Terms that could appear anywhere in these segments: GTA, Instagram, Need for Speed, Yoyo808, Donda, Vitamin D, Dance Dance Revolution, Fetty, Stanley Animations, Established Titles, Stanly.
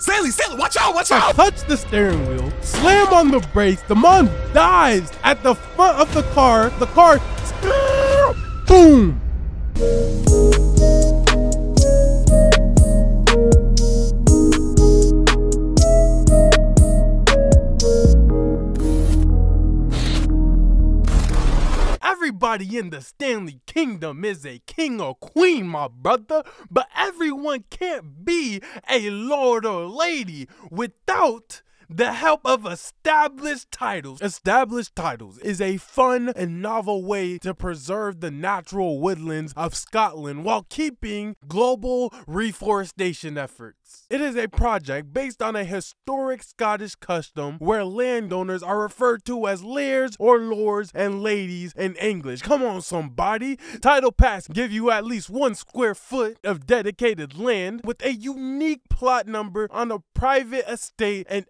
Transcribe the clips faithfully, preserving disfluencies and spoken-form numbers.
Sally, Sally, watch out, watch out! I touch the steering wheel, slam on the brakes, the mom dives at the front of the car, the car, boom! Everybody in the Stanley Kingdom is a king or queen, my brother, but everyone can't be a lord or lady without the help of established titles. Established titles is a fun and novel way to preserve the natural woodlands of Scotland while keeping global reforestation efforts. It is a project based on a historic Scottish custom where landowners are referred to as lairds or lords and ladies in English. Come on, somebody. Title packs give you at least one square foot of dedicated land with a unique plot number on a private estate and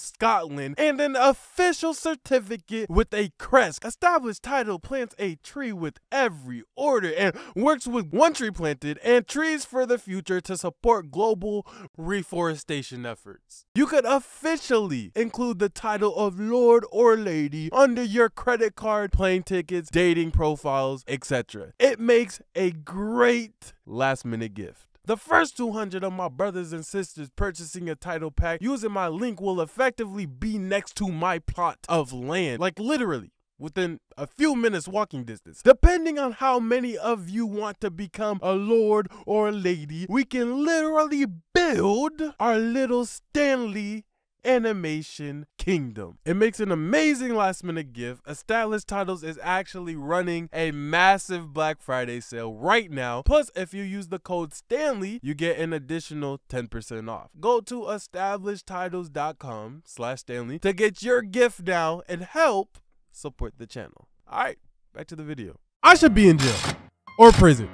Scotland, and an official certificate with a crest. Established title plants a tree with every order and works with one tree planted and trees for the future to support global reforestation efforts. You could officially include the title of Lord or Lady under your credit card, plane tickets, dating profiles, et cetera. It makes a great last minute gift. The first two hundred of my brothers and sisters purchasing a title pack using my link will effectively be next to my plot of land, like literally within a few minutes walking distance. Depending on how many of you want to become a lord or a lady, we can literally build our little Stanley animation kingdom. It makes an amazing last minute gift. Established Titles is actually running a massive Black Friday sale right now. Plus, if you use the code Stanley, you get an additional ten percent off. Go to established titles dot com slash Stanley to get your gift now and help support the channel. All right, back to the video. I should be in jail or prison.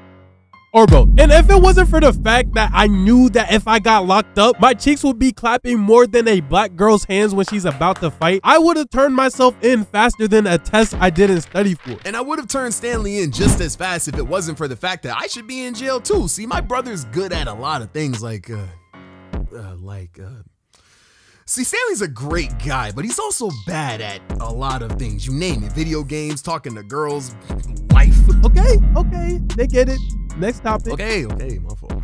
Or both. And if it wasn't for the fact that I knew that if I got locked up, my cheeks would be clapping more than a black girl's hands when she's about to fight, I would have turned myself in faster than a test I didn't study for. And I would have turned Stanley in just as fast if it wasn't for the fact that I should be in jail too. See, my brother's good at a lot of things like, uh, uh like, uh, see, Stanley's a great guy, but he's also bad at a lot of things. You name it, video games, talking to girls, life. Okay, okay, they get it. Next topic. Okay, okay, my fault.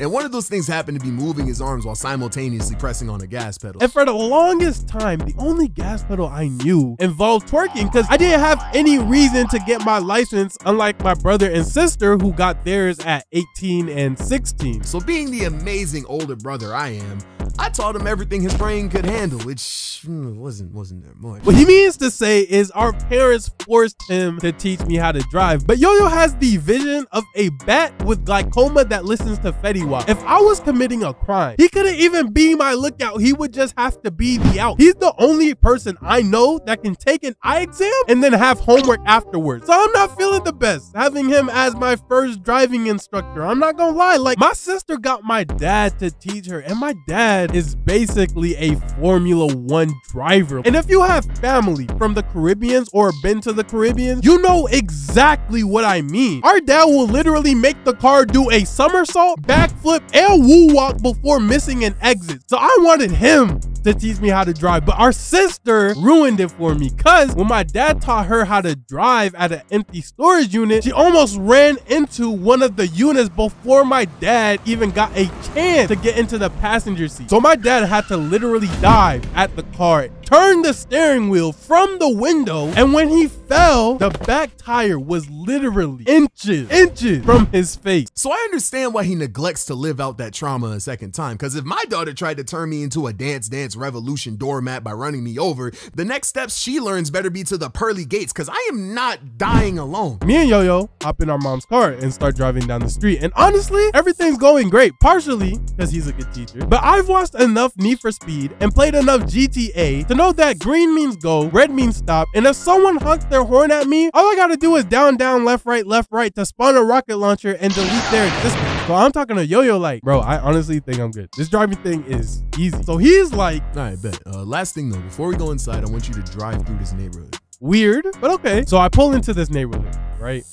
And one of those things happened to be moving his arms while simultaneously pressing on a gas pedal. And for the longest time, the only gas pedal I knew involved twerking because I didn't have any reason to get my license, unlike my brother and sister who got theirs at eighteen and sixteen. So being the amazing older brother I am, I taught him everything his brain could handle, which wasn't wasn't that much. What he means to say is our parents forced him to teach me how to drive. But Yo-Yo has the vision of a bat with glaucoma that listens to Fetty. If I was committing a crime, he couldn't even be my lookout. He would just have to be the out. He's the only person I know that can take an eye exam and then have homework afterwards. So I'm not feeling the best having him as my first driving instructor. I'm not gonna lie. Like, my sister got my dad to teach her, and my dad is basically a Formula One driver. And if you have family from the Caribbeans or been to the Caribbean, you know exactly what I mean. Our dad will literally make the car do a somersault, back flip and woo walk before missing an exit. So I wanted him to teach me how to drive, but our sister ruined it for me because when my dad taught her how to drive at an empty storage unit, she almost ran into one of the units before my dad even got a chance to get into the passenger seat. So my dad had to literally dive at the car, turn the steering wheel from the window, and when he fell, the back tire was literally inches, inches from his face. So I understand why he neglects to live out that trauma a second time, because if my daughter tried to turn me into a Dance Dance Revolution doormat by running me over, the next steps she learns better be to the pearly gates, because I am not dying alone. Me and Yo-Yo hop in our mom's car and start driving down the street, and honestly, everything's going great, partially because he's a good teacher, but I've watched enough Need for Speed and played enough G T A to know that green means go, red means stop, and if someone honks their horn at me, all I gotta do is down, down, left, right, left, right to spawn a rocket launcher and delete their existence. So I'm talking to Yo-Yo like, bro, I honestly think I'm good. This driving thing is easy. So he's like, all right, bet. Uh, last thing though, before we go inside, I want you to drive through this neighborhood. Weird, but okay. So I pull into this neighborhood, right?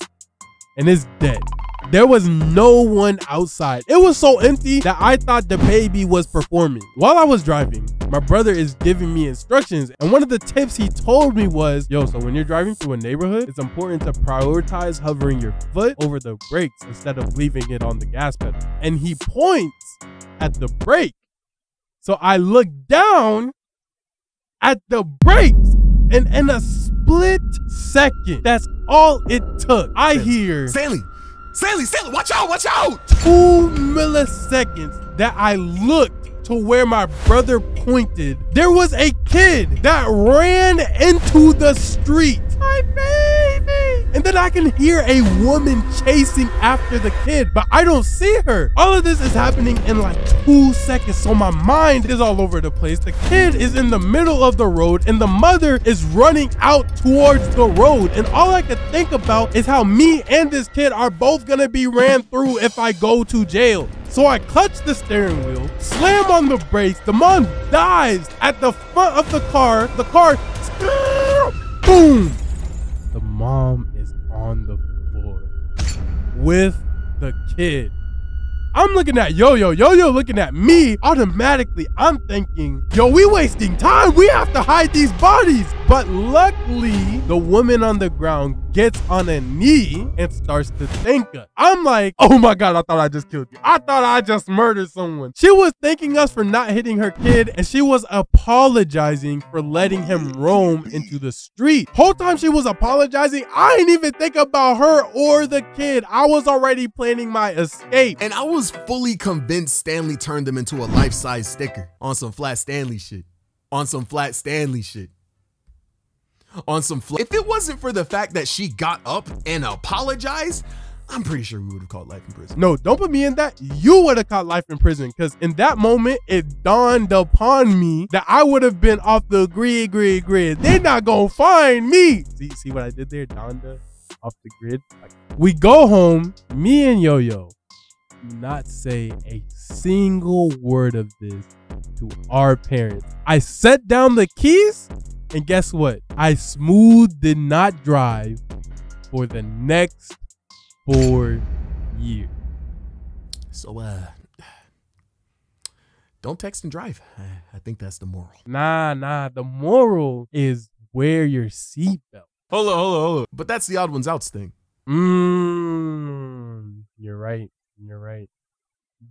And it's dead. There was no one outside. It was so empty that I thought the baby was performing. While I was driving, my brother is giving me instructions, and one of the tips he told me was, yo, so when you're driving through a neighborhood, it's important to prioritize hovering your foot over the brakes instead of leaving it on the gas pedal. And he points at the brake. So I look down at the brakes, and in a split second, that's all it took. I hear, Sally, Sally, Sally, watch out, watch out. Two milliseconds that I looked to where my brother pointed. There was a kid that ran into the street. My baby. And then I can hear a woman chasing after the kid, but I don't see her. All of this is happening in like two seconds, so my mind is all over the place. The kid is in the middle of the road, and the mother is running out towards the road. And all I could think about is how me and this kid are both gonna be ran through if I go to jail. So I clutch the steering wheel, slam on the brakes. The mom dives at the front of the car. The car, boom. The mom is on the floor with the kid. I'm looking at Yo-Yo, Yo-Yo looking at me. Automatically, I'm thinking, yo, we wasting time. We have to hide these bodies. But luckily, the woman on the ground gets on a knee and starts to thank us. I'm like, oh my God, I thought I just killed you. I thought I just murdered someone. She was thanking us for not hitting her kid, and she was apologizing for letting him roam into the street. Whole time she was apologizing, I didn't even think about her or the kid. I was already planning my escape. And I was fully convinced Stanley turned them into a life-size sticker on some flat Stanley shit. On some flat Stanley shit. On some flat. If it wasn't for the fact that she got up and apologized, I'm pretty sure we would have caught life in prison. No, don't put me in that. You would have caught life in prison, because in that moment, it dawned upon me that I would have been off the grid, grid, grid. They're not gonna find me. See, see what I did there, Donda? Off the grid. We go home, me and Yo-Yo. Not say a single word of this to our parents. I set down the keys, and guess what? I smooth did not drive for the next four years. So, uh, don't text and drive. I think that's the moral. Nah, nah. The moral is wear your seatbelt. Hold on, hold on, hold on. But that's the odd ones out thing. Mmm, you're right. You're right.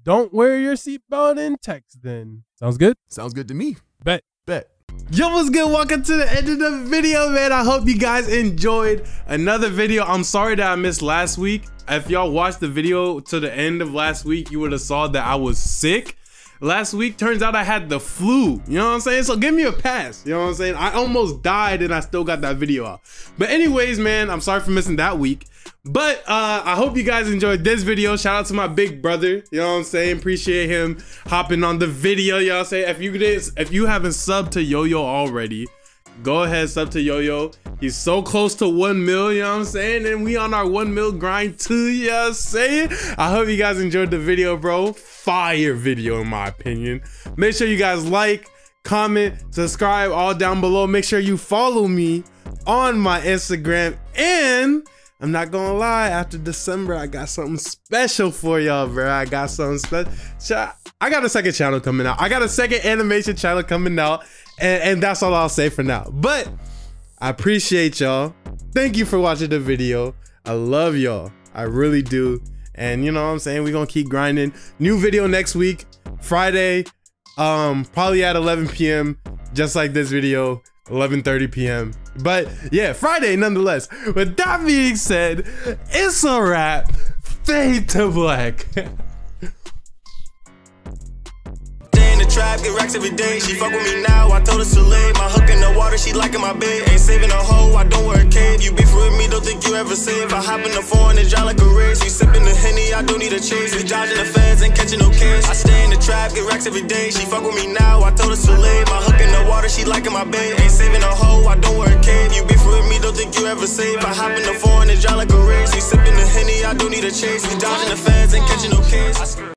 Don't wear your seatbelt in text then. Sounds good? Sounds good to me. Bet. Bet. Yo, what's good? Welcome to the end of the video, man. I hope you guys enjoyed another video. I'm sorry that I missed last week. If y'all watched the video to the end of last week, you would have saw that I was sick. Last week, turns out I had the flu. You know what I'm saying? So give me a pass. You know what I'm saying? I almost died and I still got that video out. But anyways, man, I'm sorry for missing that week. But uh, I hope you guys enjoyed this video. Shout out to my big brother. You know what I'm saying? Appreciate him hopping on the video. You know what I'm saying? If you, did, if you haven't subbed to Yo-Yo already, go ahead, sub to Yo-Yo. He's so close to one mil, you know what I'm saying? And we on our one mil grind too, you know what I'm saying? I hope you guys enjoyed the video, bro. Fire video, in my opinion. Make sure you guys like, comment, subscribe, all down below. Make sure you follow me on my Instagram. And I'm not gonna lie, after December, I got something special for y'all, bro. I got something special. I got a second channel coming out. I got a second animation channel coming out. And, and that's all I'll say for now. But I appreciate y'all. Thank you for watching the video. I love y'all. I really do. And you know what I'm saying? We're going to keep grinding. New video next week, Friday, um, probably at eleven p m Just like this video, eleven thirty p m But yeah, Friday nonetheless. With that being said, it's a wrap. Fade to black. Trap, get racks every day. She fuck with me now, I told her to late. My hook in the water, she liking my bait. Ain't saving a hoe, I don't wear a cave. You beef with me, don't think you ever save. I hop in the phone and drive like a race. You sipping the Henny, I don't need a chase. We dodging the feds, ain't catching no cash. I stay in the trap, get racks every day. She fuck with me now, I told her to late. My hook in the water, she liking my bait. Ain't saving a hoe, I don't wear a cave. You beef with me, don't think you ever save. I hop in the phone and drive like a race. You sipping the Henny, I don't need a chase. We dodging the feds, ain't catching no cash.